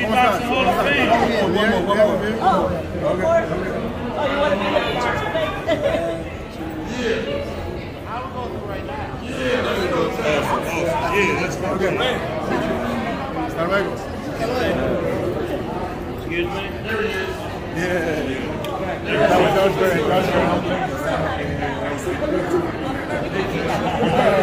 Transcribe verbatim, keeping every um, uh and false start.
City Boxing Hall of Fame. One more, one more. Oh, okay. Oh, you want to be in the picture today? Yeah. I will go through right now. Yeah, let's go. Yeah, let's go. Okay. Hasta luego. Excuse me? There he is. Yeah. That was great. That was great.